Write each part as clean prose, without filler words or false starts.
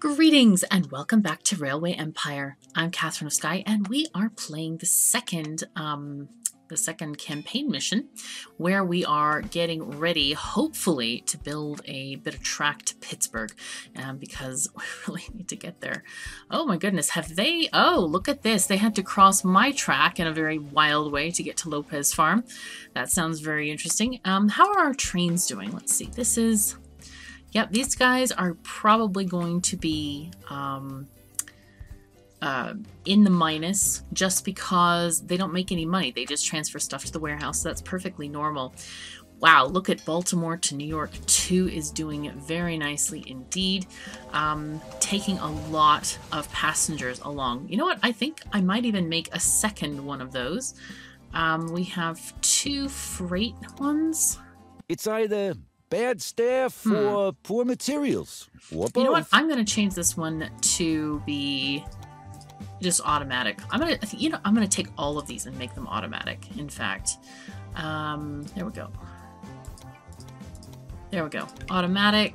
Greetings and welcome back to Railway Empire. I'm KatherineOfSky and we are playing the second campaign mission where we are getting ready, hopefully, to build a bit of track to Pittsburgh because we really need to get there. Oh my goodness, have they? Oh, look at this. They had to cross my track in a very wild way to get to Lopez Farm. That sounds very interesting. How are our trains doing? Let's see. This is... Yep, these guys are probably going to be in the minus just because they don't make any money. They just transfer stuff to the warehouse. So that's perfectly normal. Wow, look at Baltimore to New York 2 is doing very nicely indeed. Taking a lot of passengers along. You know what? I think I might even make a second one of those. We have 2 freight ones. It's either... bad staff or poor materials. Or both. You know what? I'm going to change this one to be just automatic. I'm going to take all of these and make them automatic. In fact, there we go. There we go. Automatic.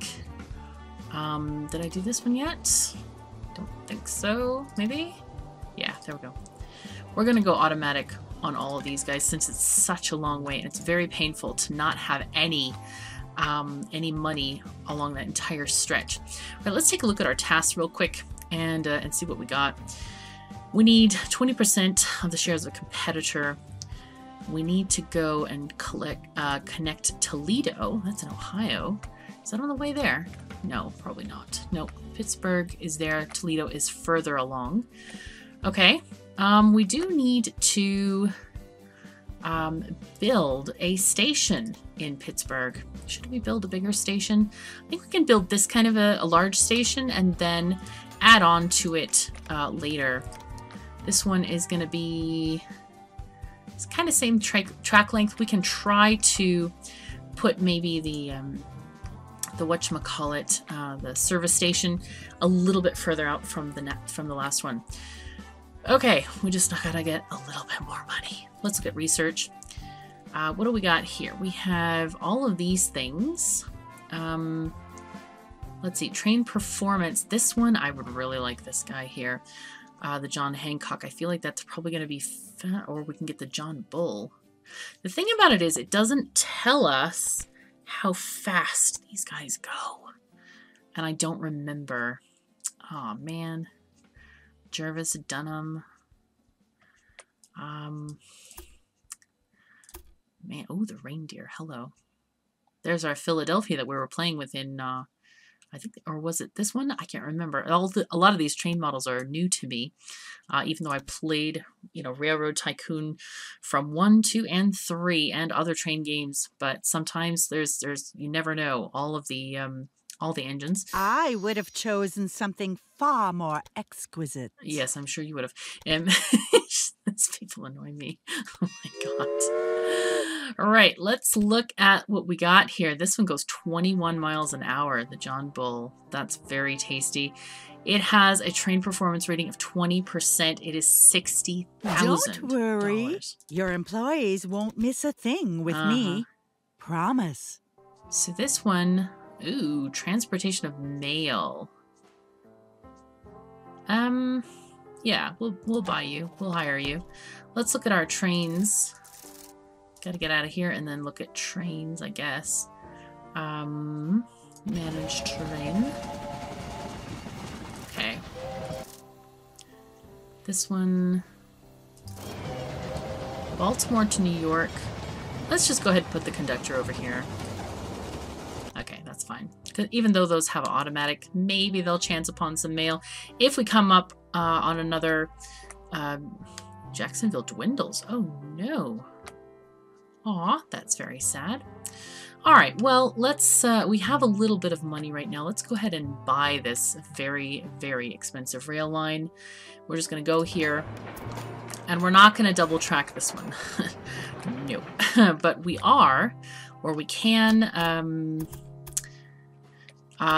Did I do this one yet? Don't think so. Maybe. Yeah. There we go. We're going to go automatic on all of these guys since it's such a long way and it's very painful to not have any money along that entire stretch. All right, let's take a look at our tasks real quick and see what we got. We need 20% of the shares of a competitor. We need to go and connect Toledo. That's in Ohio. Is that on the way there? No, probably not. Nope. Pittsburgh is there. Toledo is further along. Okay. We do need to build a station in Pittsburgh. Should we build a bigger station? I think we can build this kind of a large station and then add on to it later. This one is going to be it's kind of same track length. We can try to put maybe the whatchamacallit, the service station a little bit further out from the last one. Okay, we just gotta get a little bit more money. Let's get research. What do we got here? We have all of these things. Let's see, train performance. This one, I would really like this guy here. The John Hancock. I feel like that's probably gonna be fat, or we can get the John Bull. The thing about it is it doesn't tell us how fast these guys go. And I don't remember. Oh man. Jervis, Dunham. Man, oh, the reindeer. Hello. There's our Philadelphia that we were playing with in, I think, or was it this one? I can't remember. A lot of these train models are new to me, even though I played, you know, Railroad Tycoon from 1, 2, and 3 and other train games. But sometimes there's you never know all the engines. I would have chosen something far more exquisite. Yes, I'm sure you would have. These people annoy me. Oh my god. All right, let's look at what we got here. This one goes 21 miles an hour, the John Bull. That's very tasty. It has a train performance rating of 20%. It is $60,000. Don't worry. Your employees won't miss a thing with me. Promise. So this one... Ooh, transportation of mail. Yeah, we'll buy you. We'll hire you. Let's look at our trains. Gotta get out of here and then look at trains, I guess. Manage terrain. Okay. This one. Baltimore to New York. Let's just go ahead and put the conductor over here. Okay, that's fine. Even though those have automatic, maybe they'll chance upon some mail. If we come up on another... Jacksonville dwindles. Oh, no. Aw, that's very sad. All right, well, let's... we have a little bit of money right now. Let's go ahead and buy this very, very expensive rail line. We're just going to go here. And we're not going to double track this one. No. But we are... Or we can,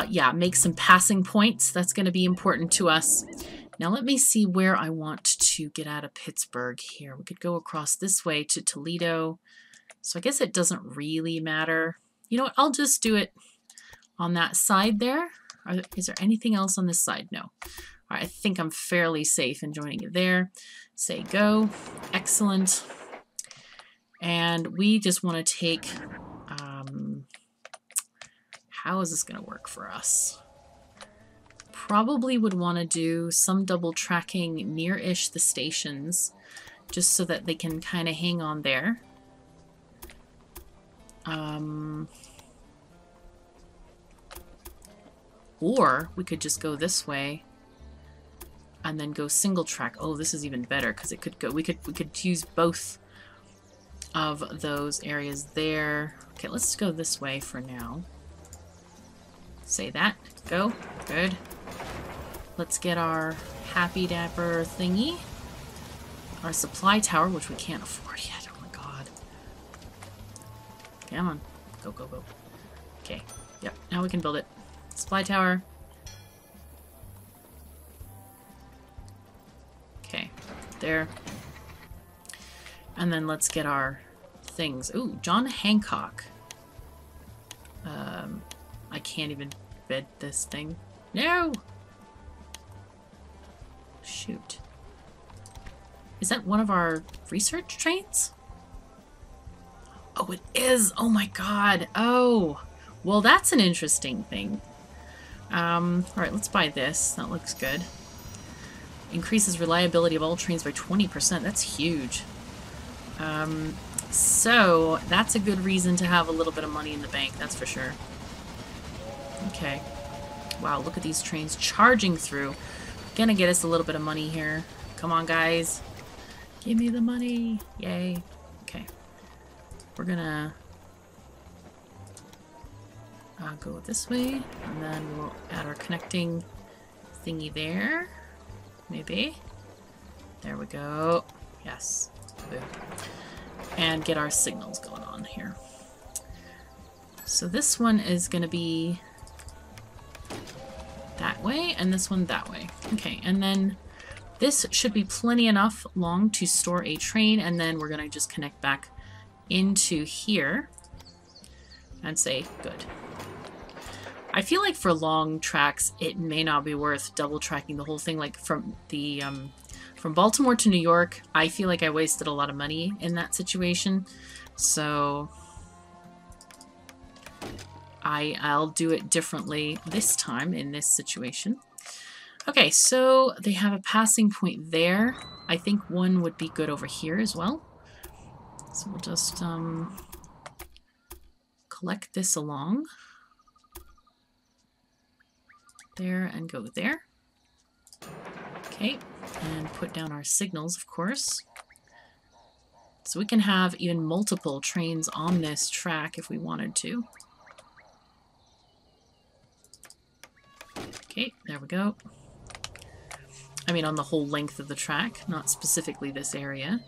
yeah, make some passing points. That's going to be important to us. Now let me see where I want to get out of Pittsburgh here. We could go across this way to Toledo. So I guess it doesn't really matter. You know what? I'll just do it on that side there. Is there anything else on this side? No. All right, I think I'm fairly safe in joining it there. Say go. Excellent. And we just want to take... how is this going to work for us? Probably would want to do some double tracking near-ish the stations, just so that they can kind of hang on there. Or we could just go this way and then go single track. Oh, this is even better because it could go. We could use both of those areas there. Okay, let's go this way for now. Say that. Go. Good. Let's get our happy dapper thingy. Our supply tower, which we can't afford yet. Oh my god. Come on. Go, go, go. Okay. Yep. Now we can build it. Supply tower. Okay. There. And then let's get our things. Ooh, John Hancock. I can't even bid this thing. No! Shoot. Is that one of our research trains? Oh, it is! Oh my god! Oh! Well, that's an interesting thing. Alright, let's buy this. That looks good. Increases reliability of all trains by 20%. That's huge. So, that's a good reason to have a little bit of money in the bank, that's for sure. Okay. Wow, look at these trains charging through. Gonna get us a little bit of money here. Come on, guys. Give me the money. Yay. Okay. We're gonna go this way, and then we'll add our connecting thingy there. Maybe. There we go. Yes. Boom. And get our signals going on here. So this one is gonna be that way, and this one that way. Okay, and then this should be plenty enough long to store a train, and then we're gonna just connect back into here and say good. I feel like for long tracks it may not be worth double tracking the whole thing, like from the from Baltimore to New York. I feel like I wasted a lot of money in that situation, so I'll do it differently this time in this situation. Okay, so they have a passing point there. I think one would be good over here as well. So we'll just collect this along. There and go there. Okay, and put down our signals, of course. So we can have even multiple trains on this track if we wanted to. Okay, there we go. I mean, on the whole length of the track, not specifically this area.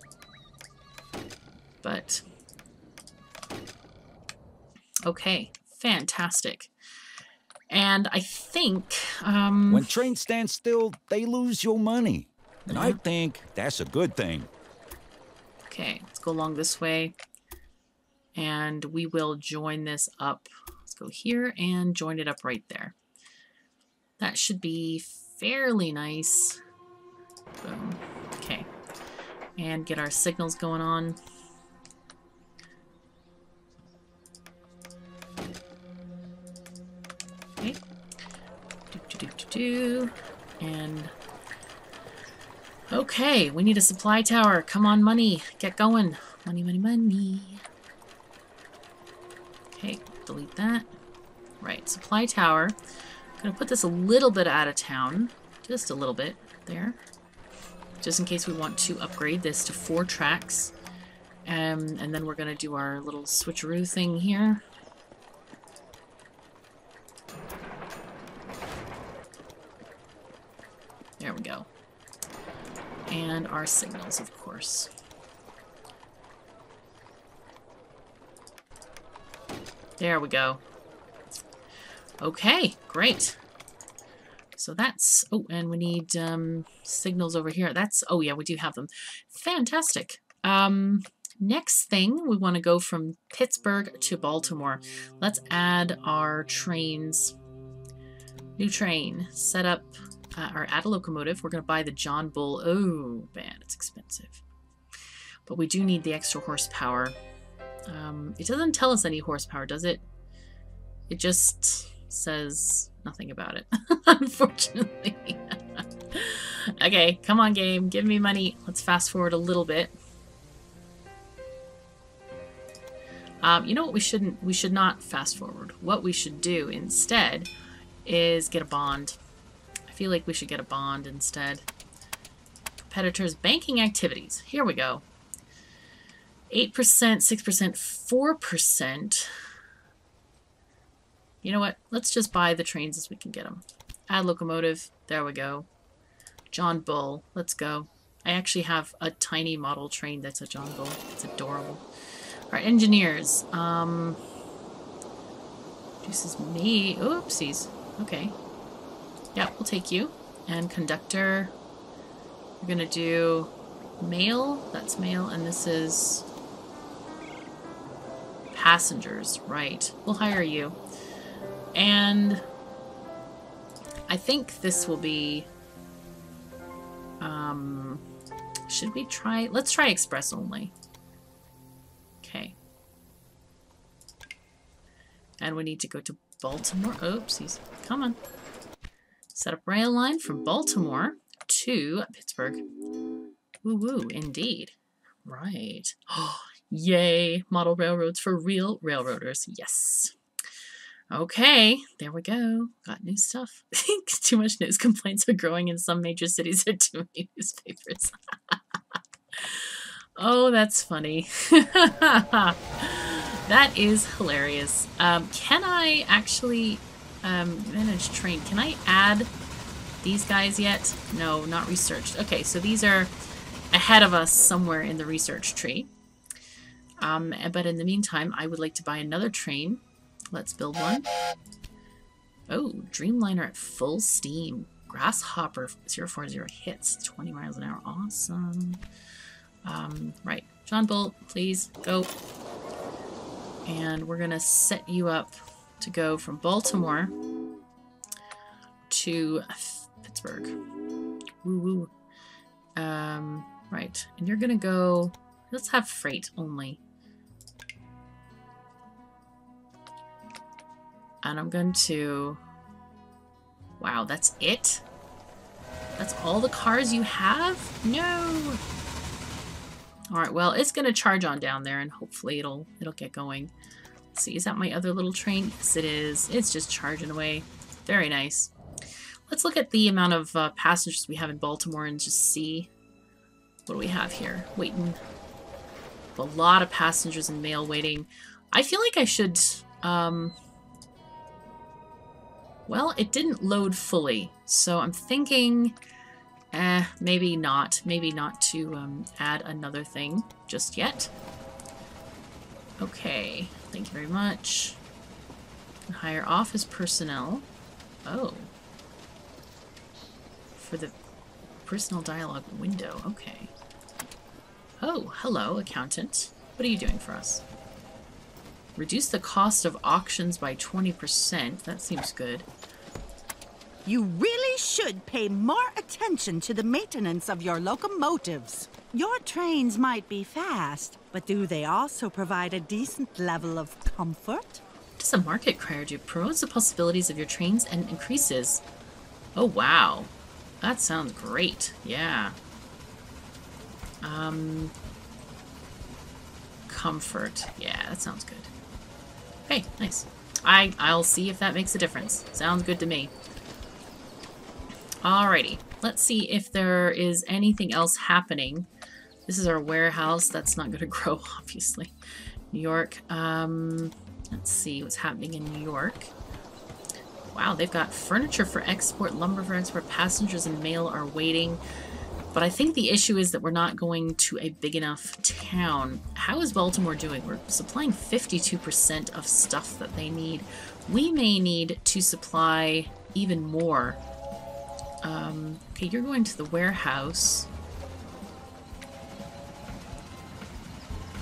But... okay, fantastic. And I think... when trains stand still, they lose your money. And I think that's a good thing. Okay, let's go along this way. And we will join this up. Let's go here and join it up right there. That should be fairly nice. Boom. Okay. And get our signals going on. Okay. Do-do-do-do-do. And... okay, we need a supply tower. Come on, money. Get going. Money, money, money. Okay, delete that. Right, supply tower. Gonna put this a little bit out of town, just a little bit there, just in case we want to upgrade this to 4 tracks. And then we're gonna do our little switcheroo thing here. There we go. And our signals, of course. There we go. Okay, great. So that's... oh, and we need signals over here. That's... oh, yeah, we do have them. Fantastic. Next thing, we want to go from Pittsburgh to Baltimore. Let's add our trains New train. Set up or add a locomotive. We're going to buy the John Bull. Oh, man, it's expensive. But we do need the extra horsepower. It doesn't tell us any horsepower, does it? It just says nothing about it, unfortunately. Okay, come on, game. Give me money. Let's fast forward a little bit. You know what we shouldn't? We should not fast forward. What we should do instead is get a bond. I feel like we should get a bond instead. Competitors' banking activities. Here we go. 8%, 6%, 4%. You know what? Let's just buy the trains as we can get them. Add locomotive. There we go. John Bull. Let's go. I actually have a tiny model train that's a John Bull. It's adorable. All right, engineers. Produces me. Oopsies. Okay. Yeah, we'll take you. And conductor. We're going to do mail. That's mail. And this is passengers. Right. We'll hire you. And I think this will be... should we try... Let's try express only. Okay. And we need to go to Baltimore. Oopsies. Come on. Set up rail line from Baltimore to Pittsburgh. Woo-woo, indeed. Right. Oh, yay. Model railroads for real railroaders. Yes. Okay, there we go. Got new stuff. Too much news. Complaints are growing in some major cities. There are too many newspapers. Oh, that's funny. That is hilarious. Can I actually manage train? Can I add these guys yet? No, not researched. Okay, so these are ahead of us somewhere in the research tree. But in the meantime, I would like to buy another train. Let's build one. Oh, Dreamliner at full steam. Grasshopper 040 hits 20 miles an hour. Awesome. Right. John Bull, please go. And we're going to set you up to go from Baltimore to Pittsburgh. Woo woo. Right. And you're going to go... Let's have freight only. And I'm going to... Wow, that's it? That's all the cars you have? No! Alright, well, it's going to charge on down there and hopefully it'll get going. Let's see, is that my other little train? Yes, it is. It's just charging away. Very nice. Let's look at the amount of passengers we have in Baltimore and just see what do we have here. Waiting. A lot of passengers and mail waiting. I feel like I should... Well, it didn't load fully, so I'm thinking, maybe not to add another thing just yet. Okay, thank you very much. And hire office personnel. Oh. For the personal dialogue window, okay. Oh, hello, accountant. What are you doing for us? Reduce the cost of auctions by 20%. That seems good. You really should pay more attention to the maintenance of your locomotives. Your trains might be fast, but do they also provide a decent level of comfort? Does a market cryo promotes the possibilities of your trains and increases? Oh, wow. That sounds great. Yeah. Comfort. Yeah, that sounds good. Okay, nice. I'll see if that makes a difference. Sounds good to me. Alrighty. Let's see if there is anything else happening. This is our warehouse. That's not going to grow, obviously. New York. Let's see what's happening in New York. Wow, they've got furniture for export, lumber for export, passengers and mail are waiting. But I think the issue is that we're not going to a big enough town. How is Baltimore doing? We're supplying 52% of stuff that they need. We may need to supply even more. Okay, you're going to the warehouse.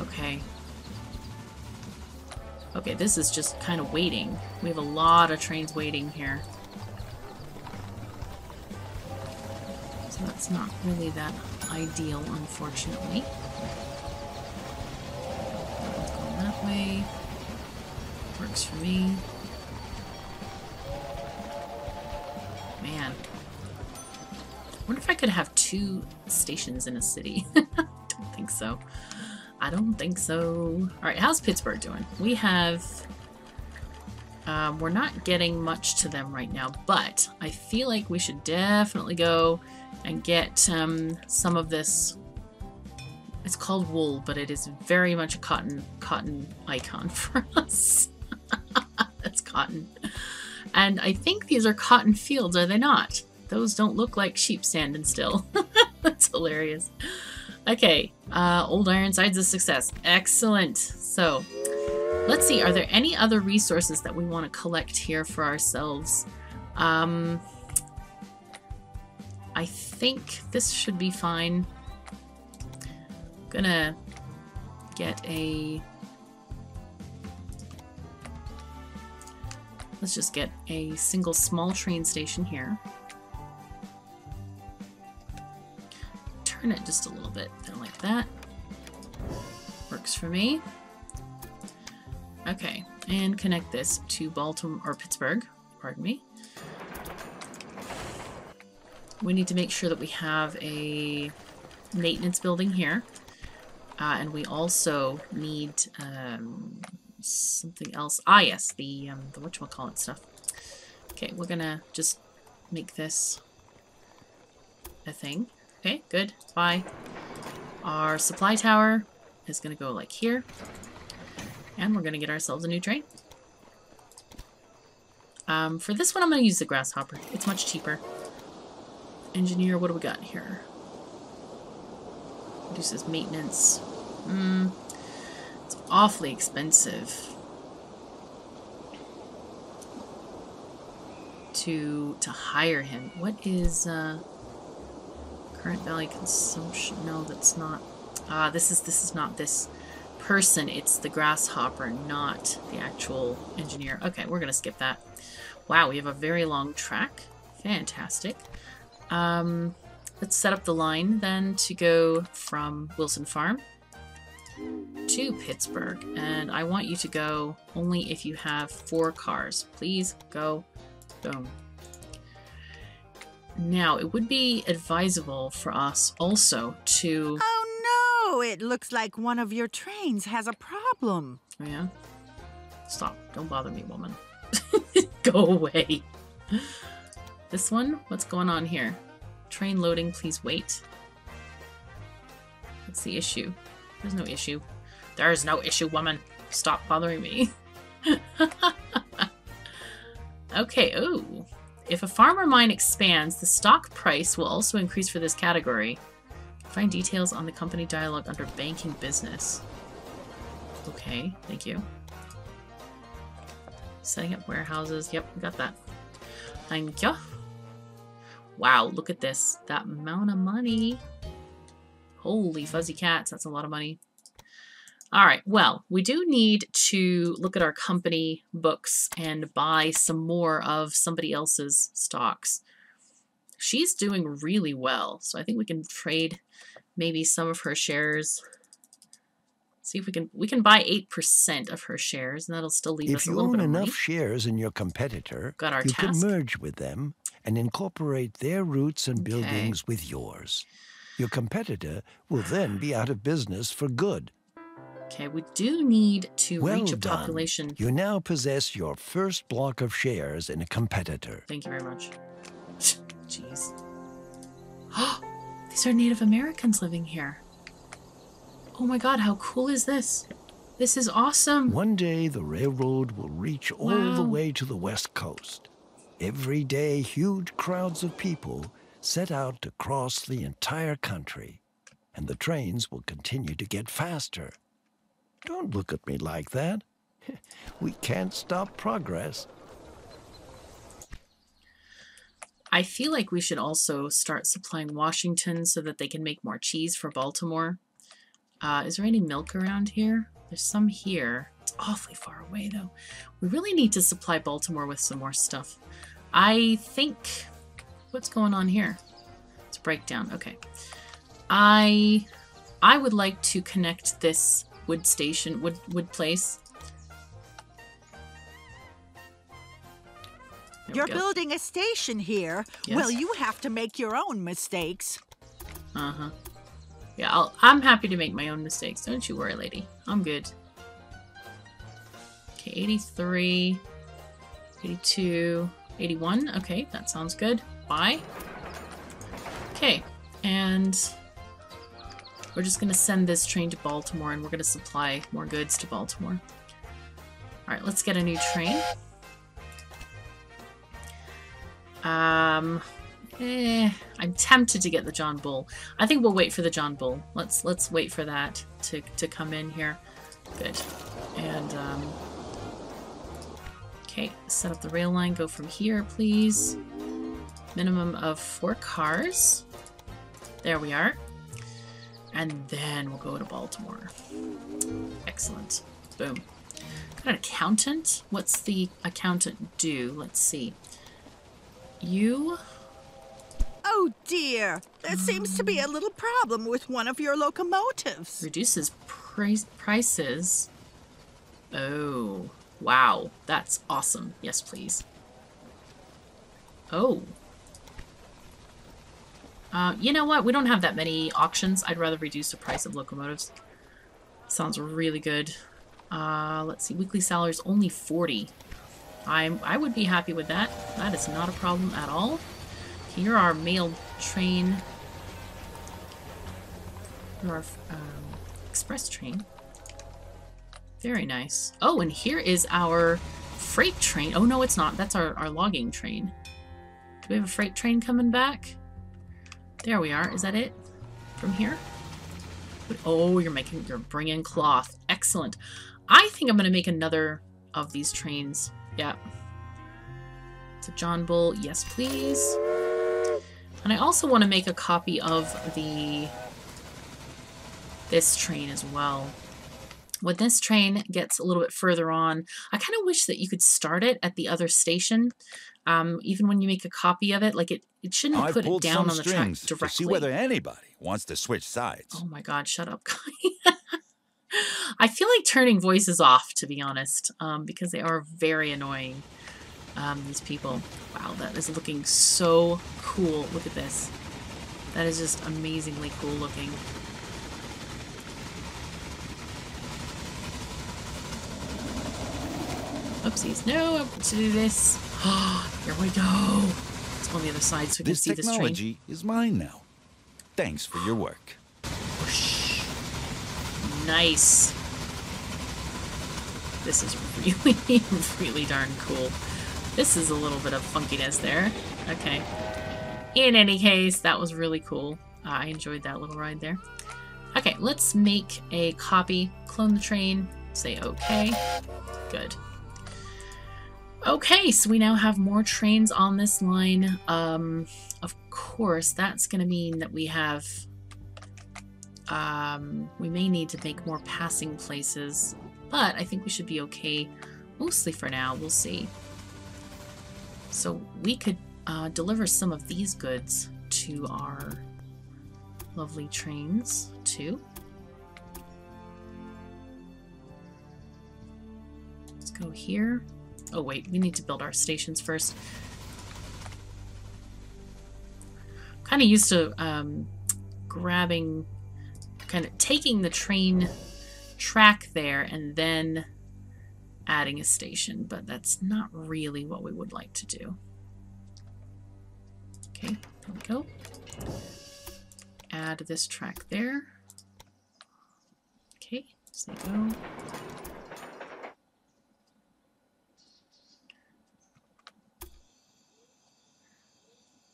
Okay. Okay, this is just kind of waiting. We have a lot of trains waiting here. so that's not really that ideal, unfortunately. That one's going that way. Works for me. Man. I wonder if I could have two stations in a city. Don't think so. I don't think so. Alright, how's Pittsburgh doing? We have... we're not getting much to them right now, but I feel like we should definitely go and get some of this. It's called wool, but it is very much a cotton icon for us. That's cotton. And I think these are cotton fields, are they not? Those don't look like sheep standing still. That's hilarious. Okay, Old Ironside's a success. Excellent. So... let's see, are there any other resources that we want to collect here for ourselves? I think this should be fine. I'm gonna get a... let's just get a single small train station here. Turn it just a little bit, kind of like that. Works for me. Okay, and connect this to Baltimore, or Pittsburgh, pardon me. We need to make sure that we have a maintenance building here. And we also need something else. Ah, yes, the whatchamacallit stuff. Okay, we're gonna just make this a thing. Okay, good, bye. Our supply tower is gonna go like here. And we're going to get ourselves a new train. For this one, I'm going to use the Grasshopper. It's much cheaper. Engineer, what do we got here? Reduces maintenance. It's awfully expensive to hire him. What is current value consumption? No, that's not. Ah, this is not this person, it's the Grasshopper, not the actual engineer. Okay, we're gonna skip that. Wow, we have a very long track. Fantastic. Let's set up the line then to go from Wilson Farm to Pittsburgh, and I want you to go only if you have 4 cars. Please go. Boom. Now, it would be advisable for us also to... oh, it looks like one of your trains has a problem. Yeah. Stop. Don't bother me, woman. Go away. This one? What's going on here? Train loading, please wait. What's the issue? There's no issue. There's no issue, woman. Stop bothering me. Okay, ooh. If a farmer mine expands, the stock price will also increase for this category. Find details on the company dialogue under banking business. Okay, thank you. Setting up warehouses. Yep, we got that. Thank you. Wow, look at this. That amount of money. Holy fuzzy cats, that's a lot of money. Alright, well, we do need to look at our company books and buy some more of somebody else's stocks. She's doing really well, so I think we can trade maybe some of her shares. See if we can buy 8% of her shares, and that'll still leave us a little bit of money. If you own enough shares in your competitor, you can merge with them and incorporate their routes and buildings with yours. Your competitor will then be out of business for good. Okay, we do need to reach a population. You now possess your first block of shares in a competitor. Thank you very much. Jeez. Oh, these are Native Americans living here. Oh my God, how cool is this? This is awesome. One day the railroad will reach all the way to the West Coast. Every day, huge crowds of people set out to cross the entire country, and the trains will continue to get faster. Don't look at me like that. We can't stop progress. I feel like we should also start supplying Washington so that they can make more cheese for Baltimore. Is there any milk around here? There's some here. It's awfully far away, though. We really need to supply Baltimore with some more stuff. I think... what's going on here? It's breakdown. Okay. I would like to connect this wood station, wood place. You're building a station here. Yes. Well, you have to make your own mistakes. Uh-huh. Yeah, I'm happy to make my own mistakes. Don't you worry, lady. I'm good. Okay, 83, 82, 81. Okay, that sounds good. Bye. Okay, and we're just going to send this train to Baltimore, and we're going to supply more goods to Baltimore. All right, let's get a new train. I'm tempted to get the John Bull. I think we'll wait for the John Bull. Let's wait for that to come in here. Good. And okay, set up the rail line. Go from here, please. Minimum of 4 cars. There we are. And then we'll go to Baltimore. Excellent. Boom. Got an accountant. What's the accountant do? Let's see. You. Oh dear, there seems to be a little problem with one of your locomotives. Reduces prices. Oh, wow, that's awesome. Yes, please. Oh. You know what? We don't have that many auctions. I'd rather reduce the price of locomotives. Sounds really good. Let's see. Weekly salaries only 40. I would be happy with that. That is not a problem at all. You're our mail train. You're our express train. Very nice. Oh, and here is our freight train. Oh, no, it's not. That's our logging train. Do we have a freight train coming back? There we are. Is that it? From here? Oh, you're bringing cloth. Excellent. I think I'm going to make another of these trains. Yep. So John Bull, yes, please. And I also want to make a copy of this train as well. When this train gets a little bit further on, I kind of wish that you could start it at the other station. Even when you make a copy of it, like it shouldn't put it down on the track directly. To see whether anybody wants to switch sides. Oh my God! Shut up, guy. I feel like turning voices off, to be honest, because they are very annoying. These people. Wow, that is looking so cool. Look at this. That is just amazingly cool looking. Oopsies. No, I have to do this. Oh, here we go. It's on the other side so we can see this train. This technology is mine now. Thanks for your work. Whoosh. Nice. This is really, really darn cool. This is a little bit of funkiness there. Okay. In any case, that was really cool. I enjoyed that little ride there. Okay, let's make a copy. Clone the train. Say okay. Good. Okay, so we now have more trains on this line. Of course, that's going to mean that we have... we may need to make more passing places, but I think we should be okay mostly for now. We'll see. So we could deliver some of these goods to our lovely trains, too. Let's go here. Oh, wait, we need to build our stations first. I'm kind of used to taking the train track there and then adding a station, but that's not really what we would like to do. Okay, there we go. Add this track there. Okay, so go.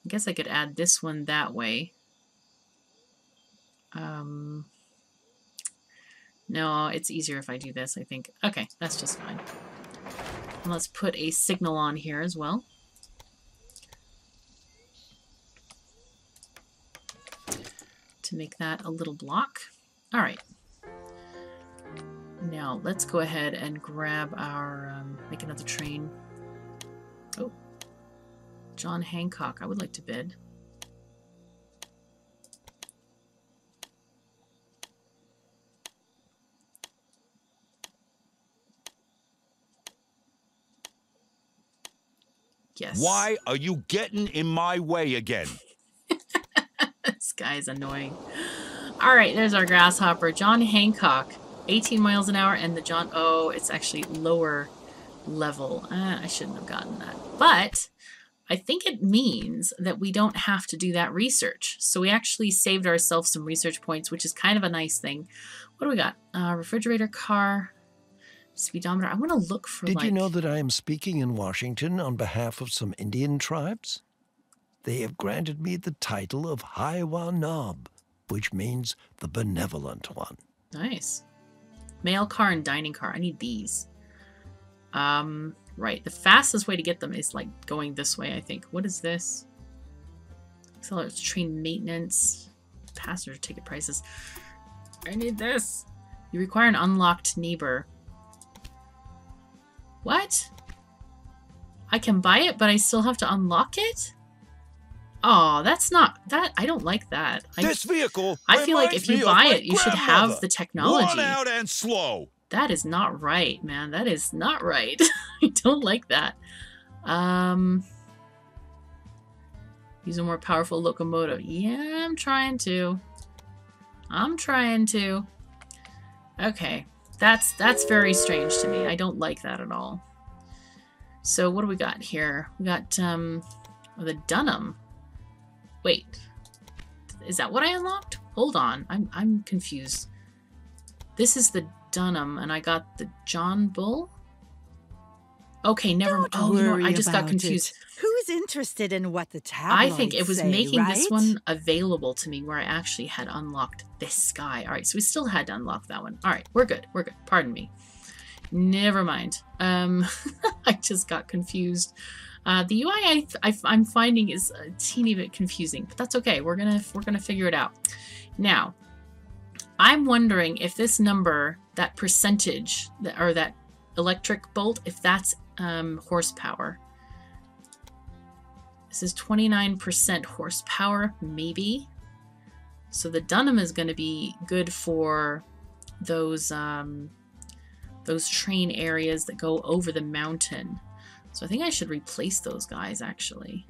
I guess I could add this one that way. No, it's easier if I do this, I think. Okay, that's just fine. And let's put a signal on here as well. To make that a little block. All right. Now, let's go ahead and grab our... make another train. Oh. John Hancock. I would like to bid. Yes. Why are you getting in my way again? This guy is annoying. All right, there's our grasshopper, John Hancock, 18 miles an hour, and the John. Oh, it's actually lower level. I shouldn't have gotten that, but I think it means that we don't have to do that research. So we actually saved ourselves some research points, which is kind of a nice thing. What do we got? Refrigerator, car, speedometer. I want to look for. Did you know that I am speaking in Washington on behalf of some Indian tribes? They have granted me the title of Haiwanob, which means the benevolent one. Nice. Mail car and dining car. I need these. Right. The fastest way to get them is like going this way, I think. What is this? Accelerated train maintenance. Passenger ticket prices. I need this. You require an unlocked neighbor. What? I can buy it, but I still have to unlock it? Oh, that's not that. I don't like that. This vehicle. I feel like if you buy it, you should have the technology. Run out and slow. That is not right, man. That is not right. I don't like that. Use a more powerful locomotive. Yeah, I'm trying to. I'm trying to. Okay, that's very strange to me. I don't like that at all. So what do we got here? We got the Dunham. Wait, is that what I unlocked? Hold on, I'm confused. This is the Dunham, and I got the John Bull. Okay, never mind. Oh, no, I just got confused. Who's interested in what the tabloids I think it was say, making right? This one available to me where I actually had unlocked this guy. All right, so we still had to unlock that one. All right, we're good. We're good. Pardon me. Never mind. I just got confused. The UI I'm finding is a teeny bit confusing, but that's okay. We're gonna figure it out. Now, I'm wondering if this number, that percentage, or that electric bolt, if that's horsepower. This is 29% horsepower, maybe. So the Dunham is going to be good for those train areas that go over the mountain. So I think I should replace those guys, actually.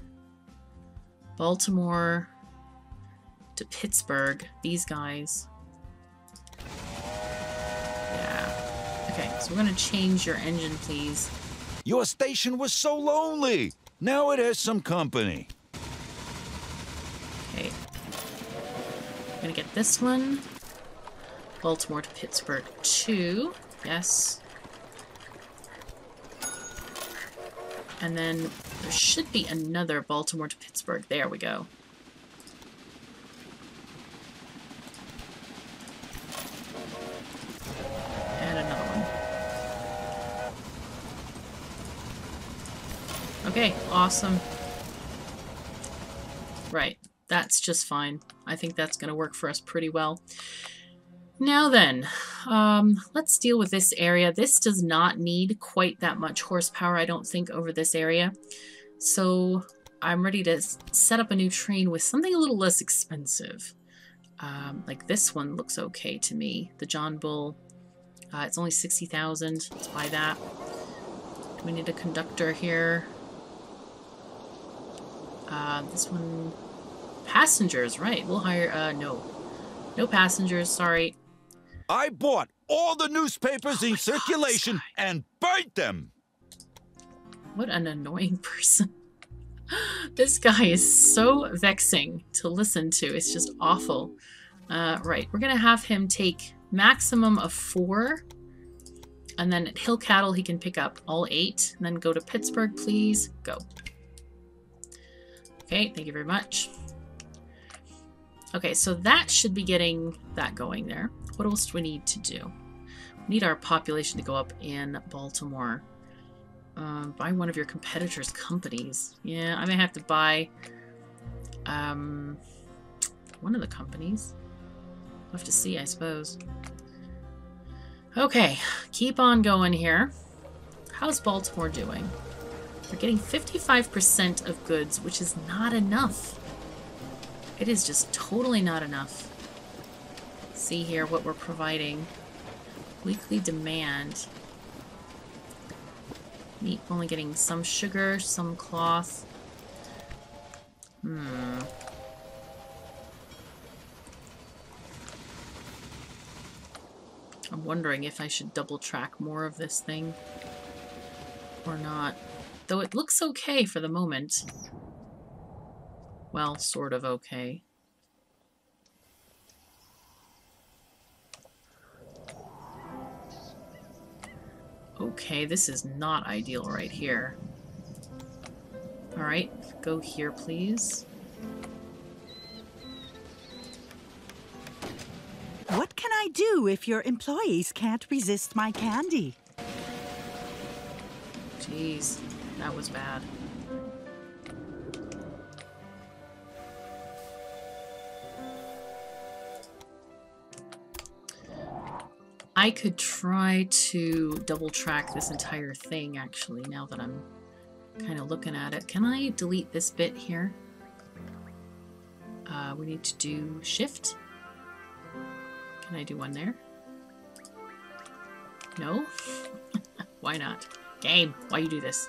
Baltimore to Pittsburgh, these guys. Yeah. Okay, so we're going to change your engine, please. Your station was so lonely. Now it has some company. Okay. I'm going to get this one. Baltimore to Pittsburgh 2. Yes. And then there should be another Baltimore to Pittsburgh. There we go. And another one. Okay, awesome. Right, that's just fine. I think that's going to work for us pretty well. Now then, let's deal with this area. This does not need quite that much horsepower, I don't think, over this area. So I'm ready to set up a new train with something a little less expensive. Like this one looks okay to me. The John Bull. It's only 60,000. Let's buy that. Do we need a conductor here? This one... Passengers, right. We'll hire... No passengers, sorry. I bought all the newspapers in circulation and burnt them. What an annoying person. This guy is so vexing to listen to. It's just awful. Right, we're going to have him take maximum of 4. And then at Hill Cattle, he can pick up all 8. And then go to Pittsburgh, please. Go. Okay, thank you very much. Okay, so that should be getting that going there. What else do we need to do? We need our population to go up in Baltimore. Buy one of your competitors' companies. Yeah, I may have to buy one of the companies. We'll have to see, I suppose. Okay, keep on going here. How's Baltimore doing? They're getting 55% of goods, which is not enough. It is just totally not enough. See here what we're providing. Weekly demand. Neat, only getting some sugar, some cloth. I'm wondering if I should double track more of this thing or not. Though it looks okay for the moment. Well, sort of okay. Okay, this is not ideal right here. Alright, go here, please. What can I do if your employees can't resist my candy? Jeez, that was bad. I could try to double track this entire thing, actually, now that I'm kind of looking at it. Can I delete this bit here? We need to do shift. Can I do one there? No? Why not? Game, why you do this?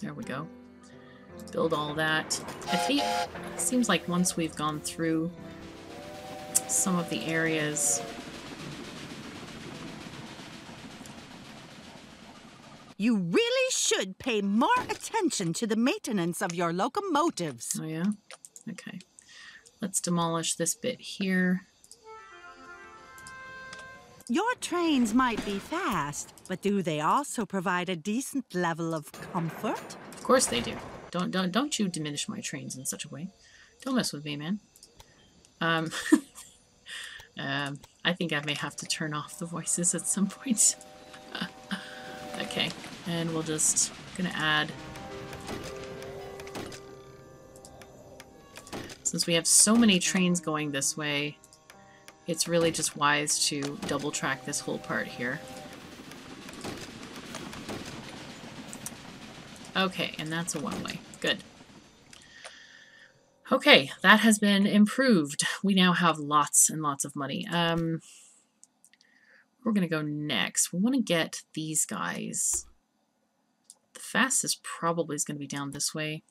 There we go. Build all that. I think it seems like once we've gone through some of the areas. You really should pay more attention to the maintenance of your locomotives. Oh yeah? Okay. Let's demolish this bit here. Your trains might be fast, but do they also provide a decent level of comfort? Of course they do. Don't you diminish my trains in such a way. Don't mess with me, man. I think I may have to turn off the voices at some point. Okay, and we'll just gonna add, since we have so many trains going this way, it's really just wise to double track this whole part here. Okay, and that's a one-way. Good. Okay, that has been improved. We now have lots and lots of money. We're gonna go next. We want to get these guys. The fastest probably is gonna be down this way.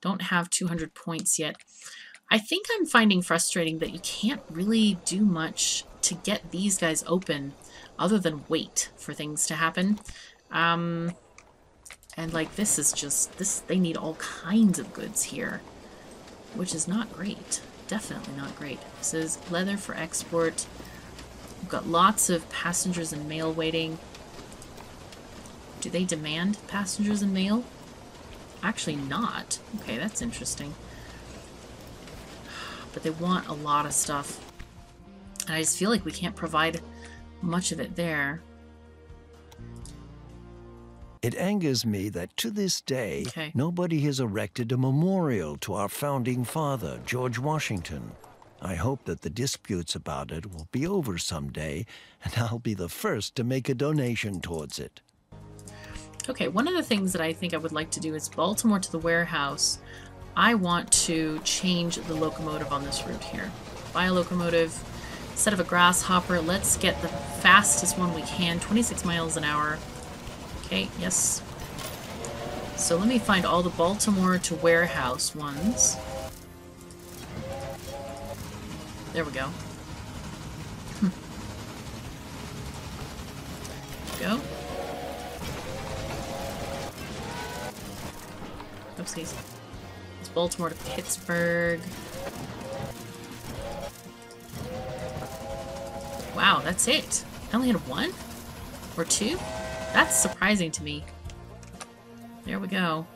Don't have 200 points yet. I think I'm finding frustrating that you can't really do much to get these guys open other than wait for things to happen. And like this is just this, they need all kinds of goods here, which is not great. Definitely not great. This is leather for export. We've got lots of passengers and mail waiting. Do they demand passengers and mail? Actually not. Okay, that's interesting. But they want a lot of stuff. And I just feel like we can't provide much of it there. It angers me that to this day, nobody has erected a memorial to our founding father, George Washington. I hope that the disputes about it will be over someday, and I'll be the first to make a donation towards it. Okay, one of the things that I think I would like to do is Baltimore to the warehouse. I want to change the locomotive on this route here. Buy a locomotive, instead of a Grasshopper, let's get the fastest one we can, 26 miles an hour. Okay, yes. So let me find all the Baltimore to warehouse ones. There we go. Go. Oopsies. Baltimore to Pittsburgh. Wow, that's it. I only had one? Or two? That's surprising to me. There we go.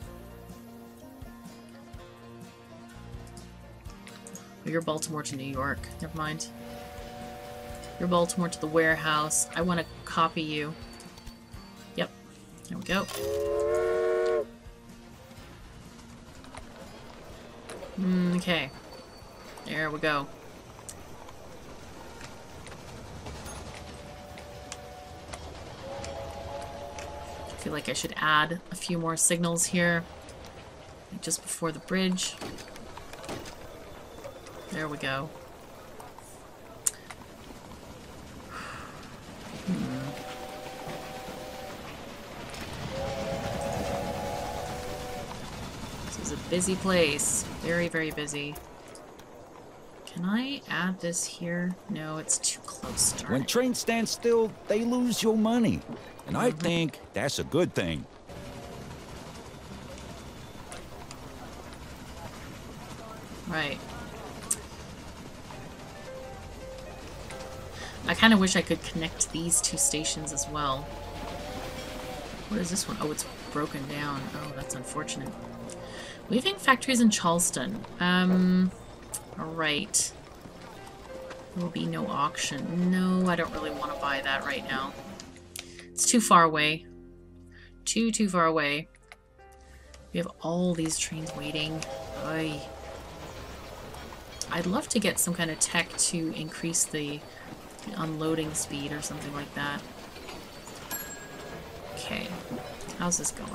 Oh, you're Baltimore to New York. Never mind. You're Baltimore to the warehouse. I want to copy you. Yep. There we go. Okay, there we go. I feel like I should add a few more signals here. just before the bridge. There we go. This is a busy place. Very, very busy. Can I add this here? No, it's too close. When trains stand still, they lose your money. And I think that's a good thing. Right. I kind of wish I could connect these two stations as well. What is this one? Oh, it's broken down. Oh, that's unfortunate. Weaving factories in Charleston. Alright. There will be no auction. No, I don't really want to buy that right now. It's too far away. Too far away. We have all these trains waiting. Oy. I'd love to get some kind of tech to increase the unloading speed or something like that. Okay. How's this going?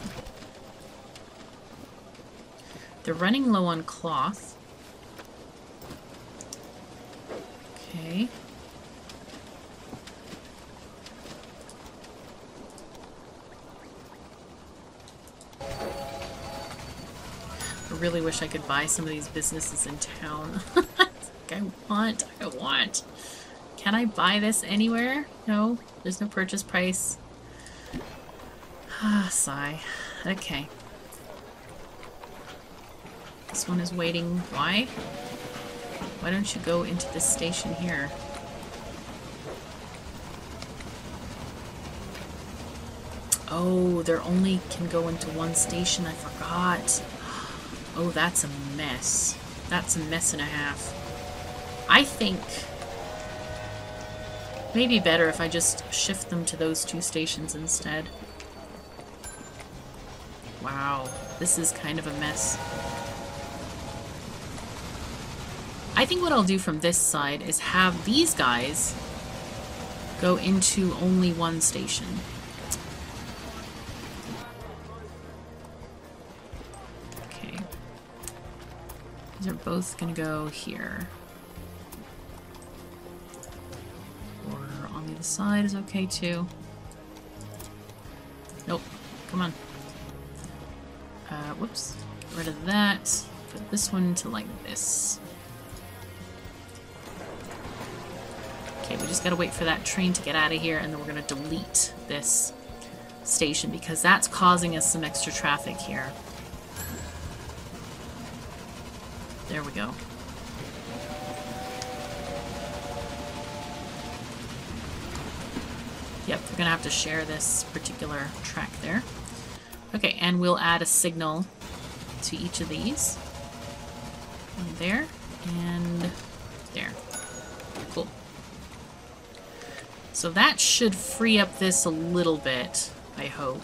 They're running low on cloth. Okay. I really wish I could buy some of these businesses in town. I want. Can I buy this anywhere? No, there's no purchase price. Ah, sigh. Okay. This one is waiting. Why? Why don't you go into this station here? Oh, they're only can go into one station. I forgot. Oh, that's a mess. That's a mess and a half. I think maybe better if I just shift them to those two stations instead. Wow, this is kind of a mess. I think what I'll do from this side is have these guys go into only one station. Okay. These are both gonna go here. Or on the other side is okay too. Nope. Come on. Whoops. Get rid of that. Put this one to like this. Okay, we just gotta wait for that train to get out of here, and then we're gonna delete this station because that's causing us some extra traffic here. There we go. Yep, we're gonna have to share this particular track there. Okay, and we'll add a signal to each of these. And there, and there. Cool. So that should free up this a little bit, I hope.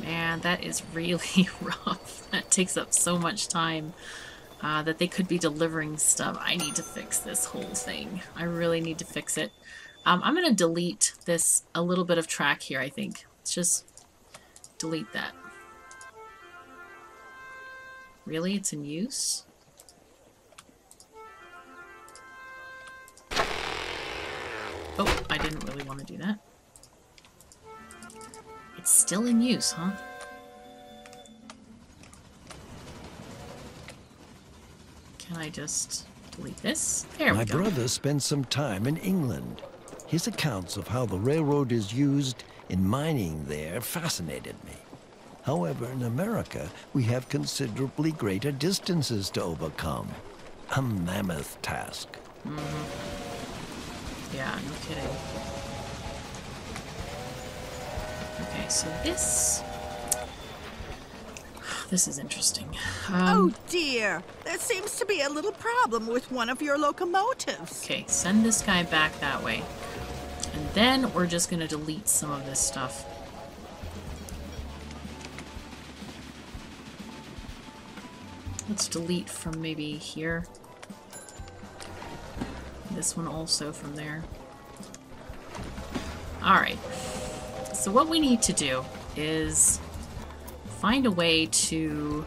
Man, that is really rough. That takes up so much time that they could be delivering stuff. I need to fix this whole thing. I really need to fix it. I'm going to delete this, a little bit of track here, I think. Let's just delete that. Really? It's in use? Oh, I didn't really want to do that. It's still in use, huh? Can I just delete this? There we go. My brother spent some time in England. His accounts of how the railroad is used in mining there fascinated me. However, in America, we have considerably greater distances to overcome. A mammoth task. Mm-hmm. Yeah, no kidding. Okay, so this is interesting. Oh dear, there seems to be a little problem with one of your locomotives. Okay, send this guy back that way. And then we're just gonna delete some of this stuff. Let's delete from maybe here. This one also from there. Alright. So what we need to do is find a way to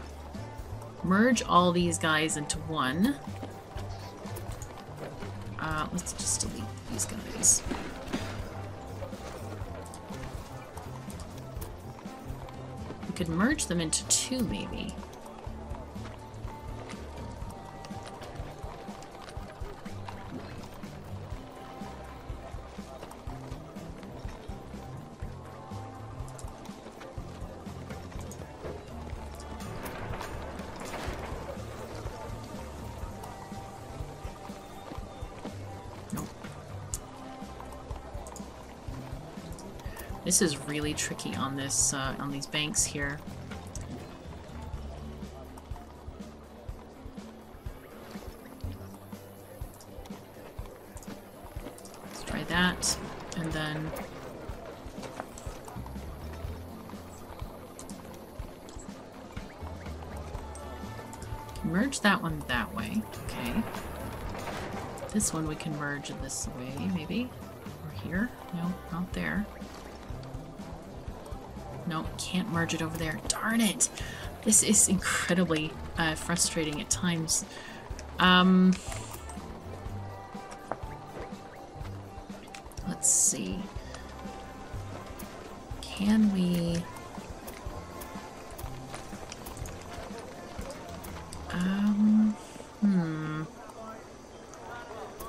merge all these guys into one. Let's just delete these guys. We could merge them into two, maybe. This is really tricky on this on these banks here. Let's try that, and then merge that one that way. Okay. This one we can merge this way, maybe, or here. No, not there. No, can't merge it over there. Darn it! This is incredibly frustrating at times. Let's see. Can we...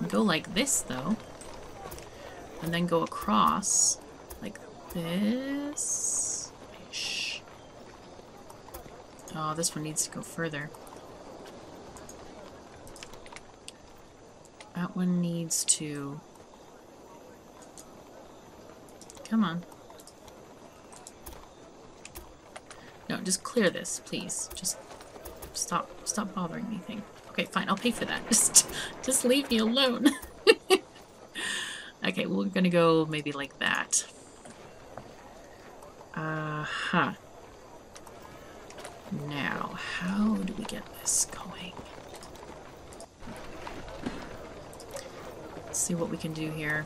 Go like this, though. And then go across like this. Oh, this one needs to go further. That one needs to... Come on. No, just clear this, please. Just stop bothering anything. Okay, fine, I'll pay for that. Just leave me alone. Okay, well, we're gonna go maybe like that. Uh-huh. Now, how do we get this going? Let's see what we can do here.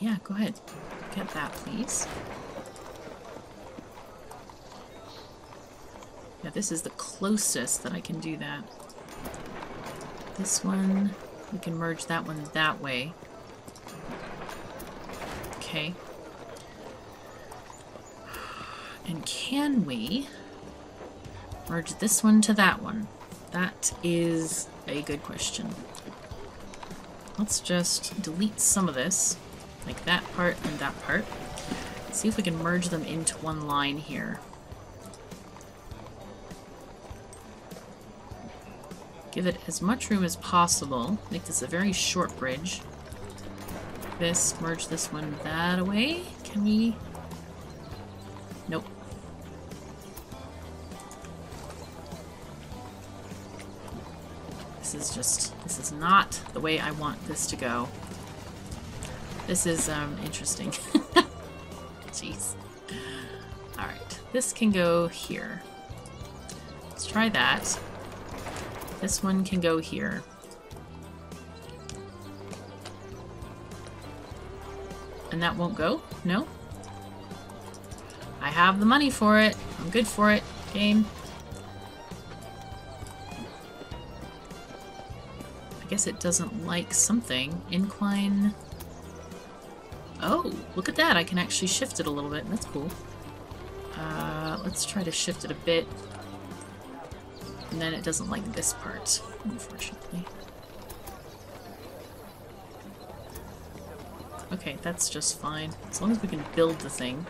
Yeah, go ahead. Get that, please. Yeah, this is the closest that I can do that. This one, we can merge that one that way. Okay. And can we merge this one to that one? That is a good question. Let's just delete some of this, like that part and that part. See if we can merge them into one line here. Give it as much room as possible. Make this a very short bridge. This, merge this one that away. Can we? Nope. This is not the way I want this to go. This is, interesting. Jeez. Alright, this can go here. Let's try that. This one can go here. And that won't go? No? I have the money for it. I'm good for it. Game. I guess it doesn't like something. Incline. Oh, look at that. I can actually shift it a little bit. That's cool. Let's try to shift it a bit. And then it doesn't like this part, unfortunately. Okay, that's just fine. As long as we can build the thing.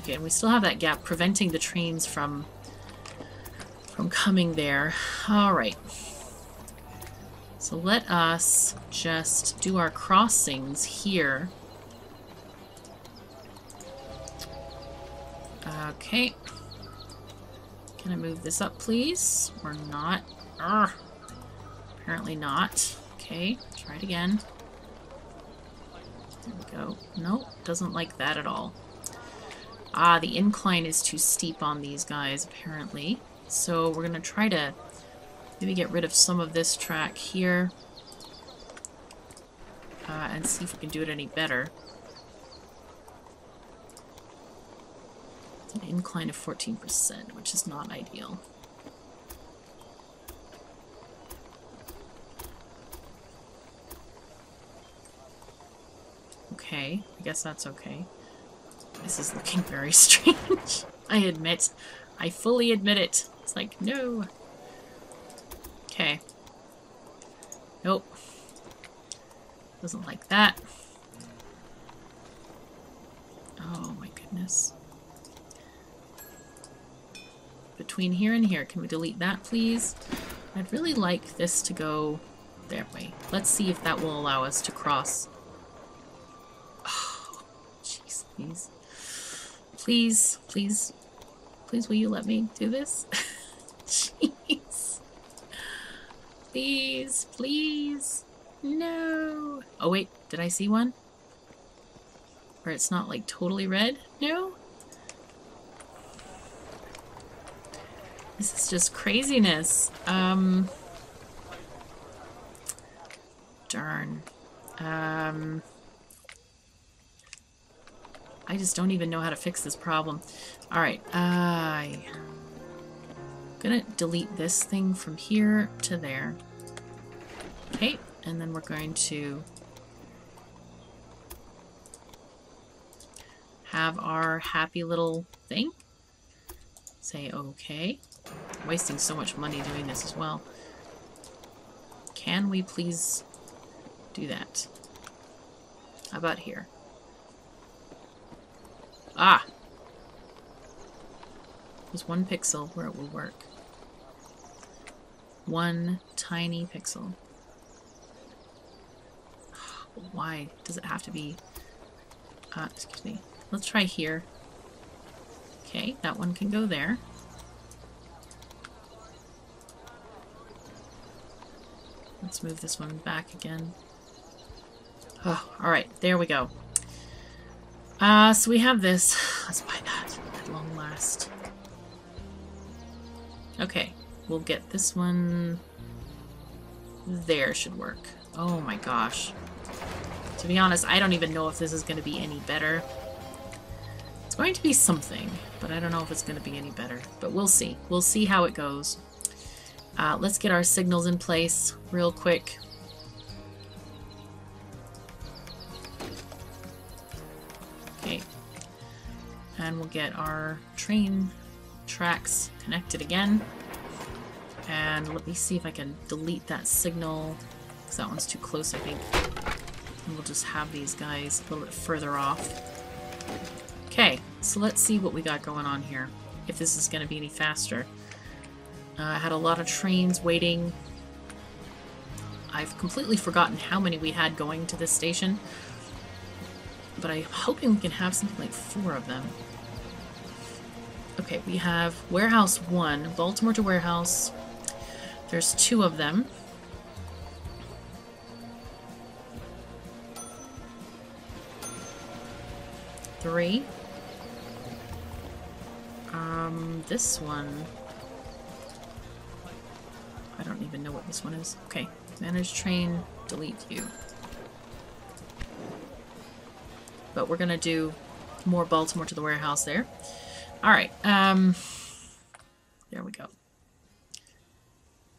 Okay, and we still have that gap preventing the trains from coming there. All right. So let us just do our crossings here. Okay. Can I move this up, please? Or not? Urgh. Apparently not. Okay, try it again. There we go. Nope, doesn't like that at all. Ah, the incline is too steep on these guys, apparently. So we're gonna try to maybe get rid of some of this track here. and see if we can do it any better. An incline of 14%, which is not ideal. Okay, I guess that's okay. This is looking very strange. I fully admit it. It's like, no. Okay. Nope. Doesn't like that. Oh my goodness. Between here and here, can we delete that, please? I'd really like this to go that way. Let's see if that will allow us to cross. Oh, jeez, please. Please, please, please, will you let me do this? Jeez. Please, please. No. Oh, wait, did I see one? Where it's not like totally red? No? This is just craziness. Darn. I just don't even know how to fix this problem. Alright, I'm gonna delete this thing from here to there. Okay, and then we're going to have our happy little thing. Say okay. I'm wasting so much money doing this as well. Can we please do that? How about here? Ah! There's one pixel where it will work. One tiny pixel. Why does it have to be... excuse me. Let's try here. Okay, that one can go there. Let's move this one back again. Oh, alright, there we go. So we have this. Let's buy that at long last. Okay, we'll get this one. There should work. Oh my gosh. To be honest, I don't even know if this is going to be any better. It's going to be something, but I don't know if it's going to be any better. But we'll see. We'll see how it goes. Let's get our signals in place real quick. And we'll get our train tracks connected again. And let me see if I can delete that signal, because that one's too close, I think. And we'll just have these guys a little bit further off. Okay, so let's see what we got going on here, if this is going to be any faster. I had a lot of trains waiting. I've completely forgotten how many we had going to this station, but I'm hoping we can have something like 4 of them. Okay, we have Warehouse 1, Baltimore to Warehouse. There's 2 of them. Three. This one... I don't even know what this one is. Okay, manage train, delete you. But we're gonna do more Baltimore to the warehouse there. Alright, there we go.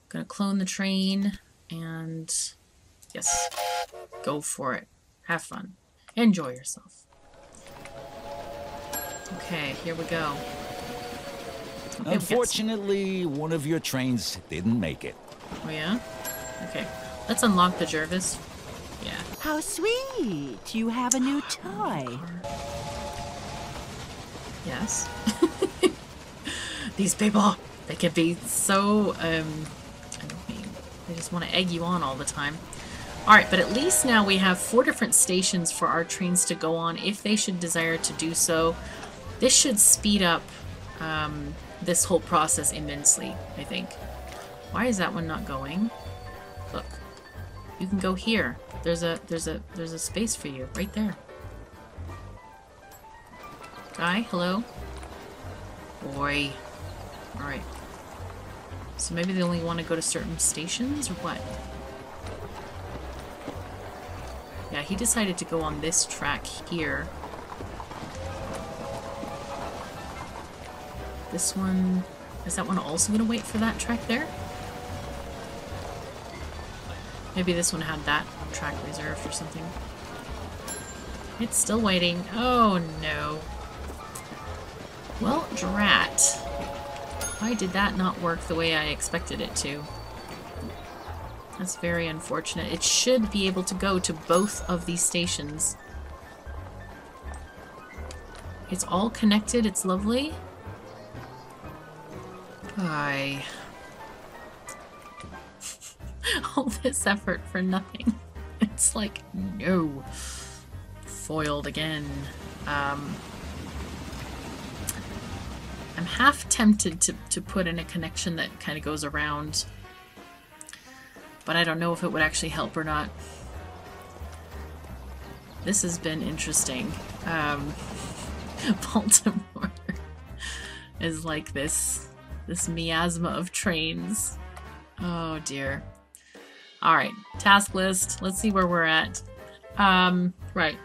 Gonna clone the train and yes, go for it. Have fun. Enjoy yourself. Okay, here we go. Okay, unfortunately, one of your trains didn't make it. Oh yeah? Okay. Let's unlock the Jervis. Yeah. How sweet! You have a new toy. Yes. These people, they can be so annoying. They just want to egg you on all the time. Alright, but at least now we have 4 different stations for our trains to go on if they should desire to do so. This should speed up this whole process immensely, I think. Why is that one not going? Look. You can go here. There's a space for you right there. Guy, hello. Boy. Alright. So maybe they only want to go to certain stations or what? Yeah, he decided to go on this track here. This one... is that one also going to wait for that track there? Maybe this one had that track reserved or something. It's still waiting. Oh no. Well, drat. Why did that not work the way I expected it to? That's very unfortunate. It should be able to go to both of these stations. It's all connected. It's lovely. Aye. All this effort for nothing. It's like, no. Foiled again. I'm half tempted to put in a connection that kind of goes around, but I don't know if it would actually help or not. This has been interesting. Baltimore is like this miasma of trains. Oh dear. All right, task list. Let's see where we're at. Right.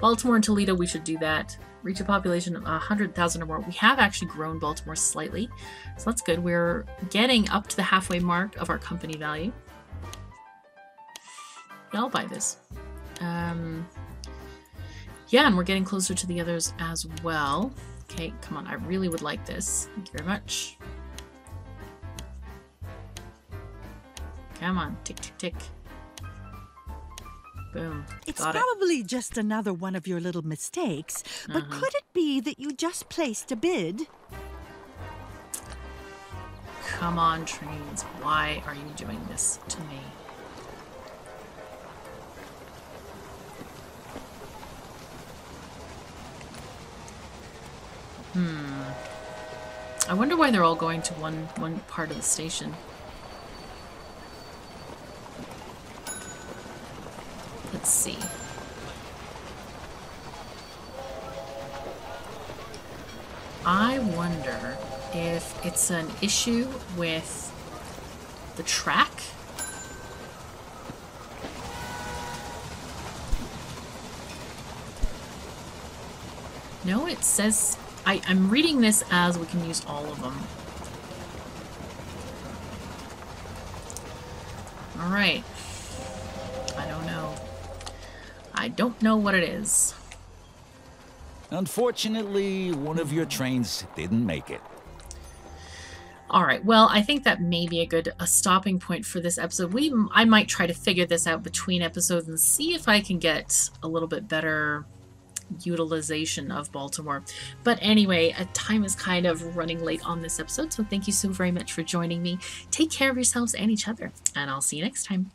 Baltimore and Toledo, we should do that. Reach a population of 100,000 or more. We have actually grown Baltimore slightly, so that's good. We're getting up to the halfway mark of our company value. I'll buy this. Yeah, and we're getting closer to the others as well. Okay, come on. I really would like this. Thank you very much. Come on. Tick, tick, tick. Boom. It's probably just another one of your little mistakes, but could it be that you just placed a bid? Come on, trains. Why are you doing this to me? I wonder why they're all going to one part of the station. Let's see. I wonder if it's an issue with the track. No, it says... I'm reading this as we can use all of them. All right. I don't know what it is. Unfortunately, one of your trains didn't make it. All right. Well, I think that may be a good stopping point for this episode. I might try to figure this out between episodes and see if I can get a little bit better utilization of Baltimore. But anyway, time is kind of running late on this episode, so thank you so very much for joining me. Take care of yourselves and each other, and I'll see you next time.